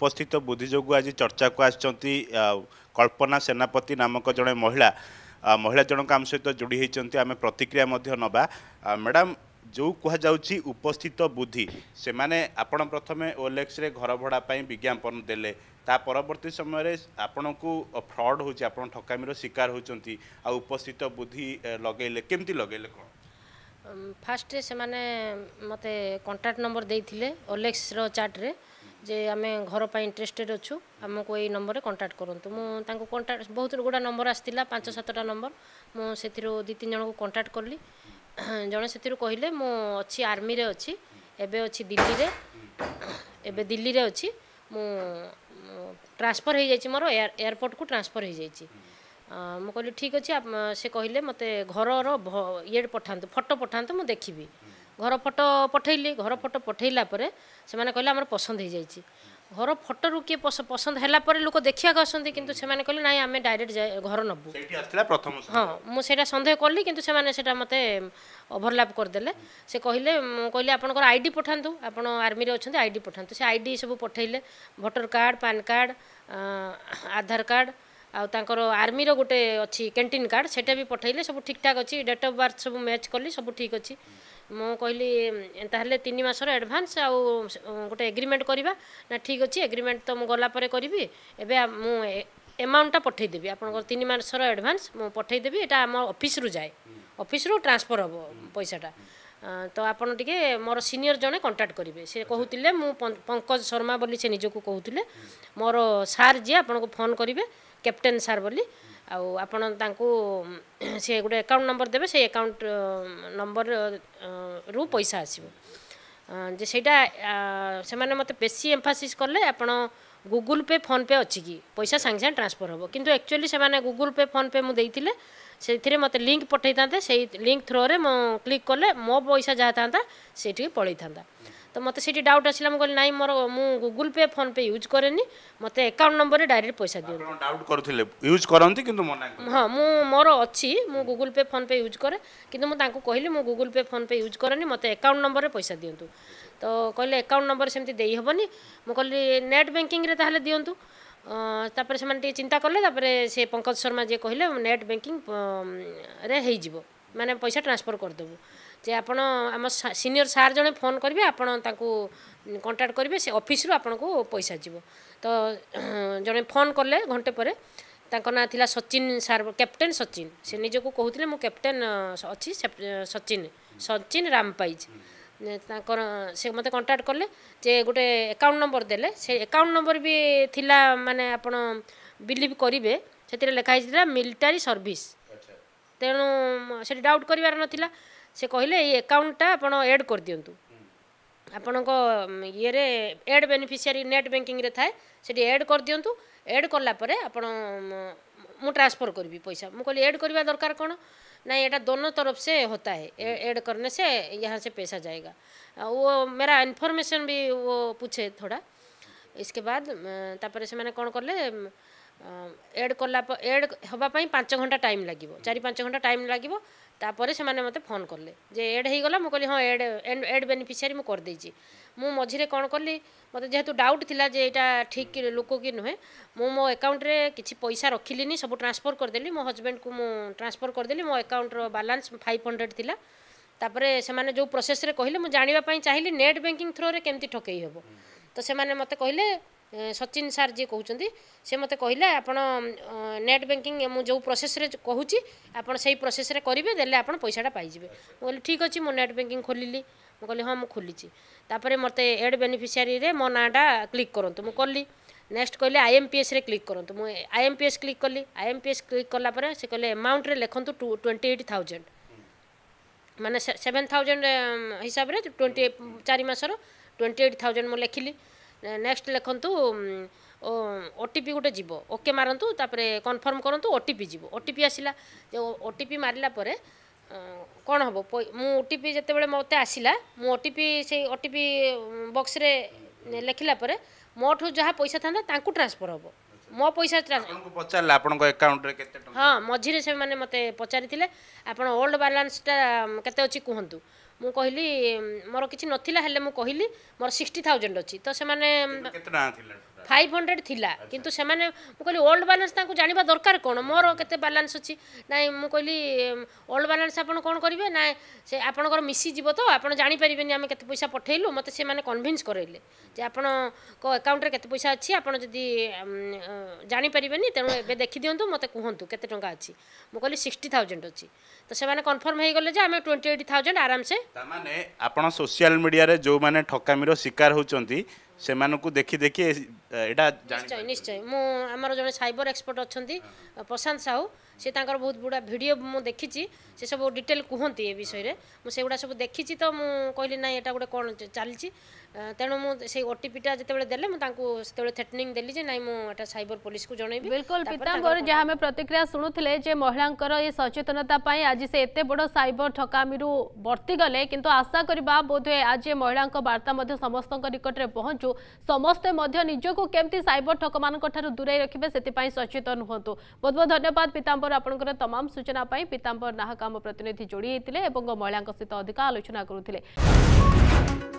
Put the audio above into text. उपस्थित बुद्धिजोग आज चर्चा को आसचंती कल्पना सेनापति नामक जड़े महिला महिला जनक आम सहित जोड़ी होती आम प्रतिक्रिया नवा। मैडम जो कहुच्ची उपस्थित बुद्धि से मैंने आपण प्रथम ओएलएक्स घर भड़ापी विज्ञापन देले परवर्ती समय आपण को फ्रॉड हो ठकामीर शिकार होती उपस्थित बुद्धि लगेले केमती लगेले कौन फास्ट से मैंने मत कॉन्टैक्ट नंबर देते ओएलएक्स चार्ट्रे जे आम घरपाई इंटरेस्टेड अच्छु आमको ये नंबर में कंटाक्ट करूँ मुझे कंटाक्ट बहुत गुड़ा नंबर आसाला 5-7टा नंबर मुझे 2-3 जन को कंटाक्ट कली जड़े से कहले मु अच्छी आर्मी रे अच्छी एबे अच्छी दिल्ली रे अच्छी मु ट्रांसफर हो जाए मोर एयरपोर्ट को ट्रांसफर हो जाए मु कहली ठीक अच्छे से कहले मत घर ये पठात फटो पठात मुझे देखी घर फोटो पठेला से कहले आम पसंद हो जाए घर फोटो किए पसंद है लोक देखा को आसती कि कहले ना आम डायरेक्ट घर नबू हाँ मुझे सन्देह कली कि मत ओभरलैप करदे से कहले कहले आप आईडी पठातु आप आर्मी अच्छा आईडी पठातु से आईडी सब पठेले voter card PAN card Aadhaar card आउर आर्मी गोटे अच्छी कैंटीन कार्ड सेटा भी पठेले सब ठीक ठाक अच्छी डेट ऑफ बर्थ सब मैच कली सब ठीक अच्छी मु कहली ताहले 3 मासर एडभांस आ गोटे एग्रीमेंट करवा ना ठीक अच्छे एग्रीमेंट तो गलापर करी मु एमाउंटा पठेदेवी आपंकर 3 मासर एडभांस मु पठेदेवी एटा आम ऑफिस रु जाए ऑफिस रु ट्रांसफर हम पैसाटा तो आपन टिके मोर सीनियर जने कांटेक्ट करेंगे से कहते मु पंकज शर्मा बोली से निज को कहते मोर सार जी आपन को फोन करेंगे कैप्टेन सार बोली आपन तांको से गोटे अकाउंट नंबर देबे से अकाउंट नंबर रु पैसा आसीबो जे सेटा से माने मते बेसी एम्फासिस करले आपन गूगल पे फोन पे अछि कि पैसा संग संग ट्रांसफर होबो किंतु एक्चुअली से माने गूगल पे फोन पे मु देइथिले सेथिरे मते लिंक पठेइताते सेही लिंक थ्रो रे मो क्लिक करले मो पैसा जातांता सेठी पळैतांता तो मते सेठी डाउट आसिला मु कहली नाइ मोर मु गूगल पे फोन पे यूज करेनी मते अकाउंट नंबर रे डायरेक्ट पैसा दियो आपण डाउट करथिले यूज करंती किंतु मना हां मु मोर अछि मु गूगल पे फोन पे यूज करे किंतु मु तांको कहली मु गूगल पे फोन पे यूज करनी मते अकाउंट नंबर रे पैसा दियंतु तो कहले अकाउंट नंबर सेमती देई हबनी मु कहली नेट बैंकिंग रे ताहले दियंतु तापर से माने चिंता करले तापर से पंकज शर्मा जे कहले नेट बैंकिंग रे हेई जिवो माने पैसा ट्रांसफर कर देबो जे आपण आम सीनियर सार जने फोन करेंगे आपण तांको कांटेक्ट करेंगे से ऑफिस रु आपण को पैसा जीवो तो जने फोन करले घंटे पर तांको ना थिला सचिन सार कैप्टेन सचिन से निज को कहते मु कैप्टेन अच्छी सचिन सचिन रामपाइज से मत कांटेक्ट करले जे गोटे अकाउंट नंबर देले से अकाउंट नंबर भी थिला माने आपण बिलीव करेंगे से लिखाई मिलिटारी सर्विस तेणु से डाउट करार नाला से कहले ये अकाउंटा आपड़ एड कर दिंतु आपण ये एड बेनिफिशियरी नेट बैंकिंग रे थाए से एड कर दिंतु एड कलापर आपण मु ट्रांसफर करी पैसा मु कहली एड करवा दरकार कौन ना ये दोनों तरफ से होता है एड करने से यहाँ से पैसा जाएगा वो मेरा इन्फॉर्मेशन भी वो पूछे थोड़ा। इसके बाद तापर से मैंने कौन कले एड कला एड होगापी 5 घंटा टाइम लगे 4-5 घंटा टाइम लगे तापर से मैंने मत फोन कले जे एड होगा मुझे कहली हाँ एड एड बेनिफिशियरी मुझे करदे मु मझे कौन कली मत जेहेतु डाउट थिला जे एटा ठीक लोक कि नुहे मो अकाउंट रे किसी पैसा रखिली सब ट्रांसफर करदेली मो हजबैंड को मु ट्रांसफर करदेली मो अकाउंट रो बैलेंस 500 थिला तापर से जो प्रोसेस रे कहले मु जानिबा चाहिली नेट बैंकिंग थ्रो रे केमती ठकई हेबो तो से मैंने मत कहले सचिन सार जी कहते से मत कहले आपन नेट बैंकिंग मु जो प्रोसेस रे कहूची आपन सही प्रोसेस रे करिवे देले आपन पैसाटा पाइजिबे बोले ठीक अच्छे मो नेट बैंकिंग खोलिली मु कहली हाँ मु खोलिची तापर मते एड बेनिफिशियरी रे मो नाटा क्लिक करंतु मु कली नेक्स्ट कहले आईएमपीएस रे क्लिक करंतु मु आईएमपीएस क्लिक कली आईएमपीएस क्लिक कला पर से कहले अमाउंट रे लेखंतु 28,000 माने 7,000 हिसाब रे 4 मासर 28,000 मु लेखिली नेक्स्ट लिखतु ओटीपी गोटे जीव ओके मारतु तापर कनफर्म करतु ओटीपी जीव ओटीपी आसला जो ओटीपी मारा पर कौन हम ओटीपी जिते बड़े मत आसला ओटीपी से ओटीपी बॉक्स रे लिखला पर मोठ जहाँ पैसा था ट्रांसफर हम मो पैसा पचारा अकाउंट रे हाँ मझे से मैंने मत पचारि आपन ओल्ड बैलेंस टा केते अछि कहंतु मु कहली मोर किछि नथिला हेले मु कहली मोर 60,000 अछि तो से माने 500 थिला किंतु सेमाने मु कहली ओल्ड बैलेंस ताकू जानिबा दरकार कोन मोर केते बैलेंस अछि नाइ मु कहली ओल्ड बैलेंस आपण कोन करिवे ना से आपनकर मिसी जीव तो आपण जानि परिबेनी आमे केते पैसा पठेलु मते से माने कन्विंस करैले जे आपण को अकाउंट रे केते पैसा अछि आपण जदी जानि परिबेनी तेनु एबे देखि दियंतु मते कहंतु केते टंका अछि मु कहली 60000 अछि तो से माने कंफर्म हे गेले जे आमे 28000 आराम से त माने आपण सोशल मीडिया रे जो माने ठकामीरो शिकार होचंती से मानकू देखि देखि एटा निश्चय निश्चय मु हमर जने साइबर एक्सपर्ट अछंती प्रशांत साहू से तांकर बहुत बुडा वीडियो मु देखि छी से सब डिटेल कुहंती ए विषय रे मु सेगुडा सब देखि छी तो मु कहली ना एटा गुडे कोन चालि छी तेनु मु से ओटीपी टा जते बेले देले मु तांकू सेतेले थ्रेटनिंग देली जे नाइ मु एटा साइबर पुलिस को जणैबी बिल्कुल पितांबर जे हमें प्रतिक्रिया सुनुथिले जे महिलांकर ए सचेतनता पई आज से एते बडो साइबर ठकामी रु बर्ती गले किंतु आशा करबा बोधे आज जे महिलांक वार्ता मध्ये समस्तक निकट रे पहुँच समस्ते निजक केमती साइबर ठक मान दूरे रखिबे से सचेतन हूँ। बहुत बहुत धन्यवाद पीताम्बर आपनकर तमाम सूचना पाई। पीताम्बर नाहक आम प्रतिनिधि जोड़ी होते महिला सहित अधिक आलोचना करूले।